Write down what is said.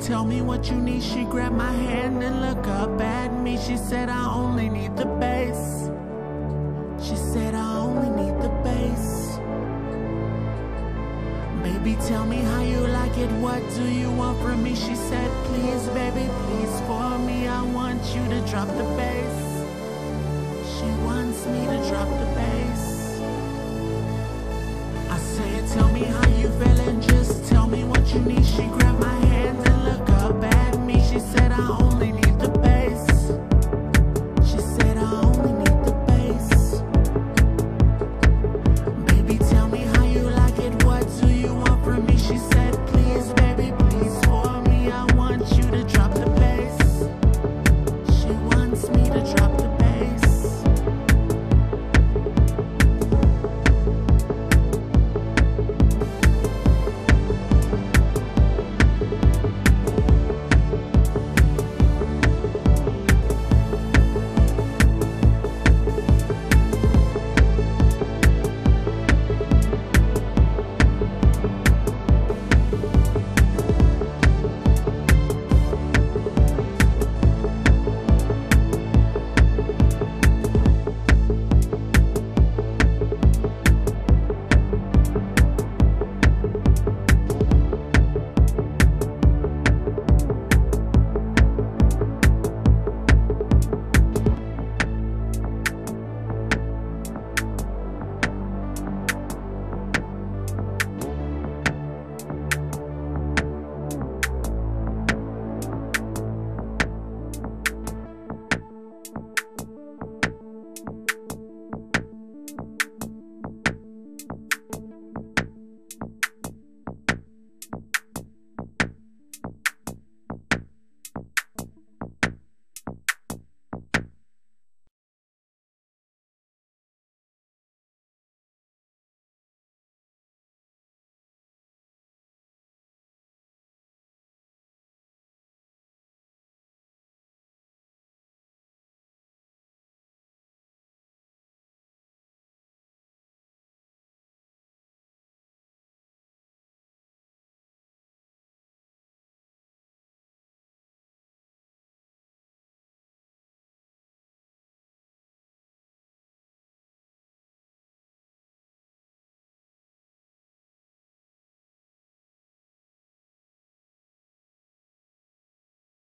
Tell me what you need. She grabbed my hand and looked up at me. She said, I only need the bass. She said, I only need the bass. Baby, tell me how you like it. What do you want from me? She said, please, baby, please, for me. I want you to drop the bass. She wants me to drop the bass. I said, tell me how you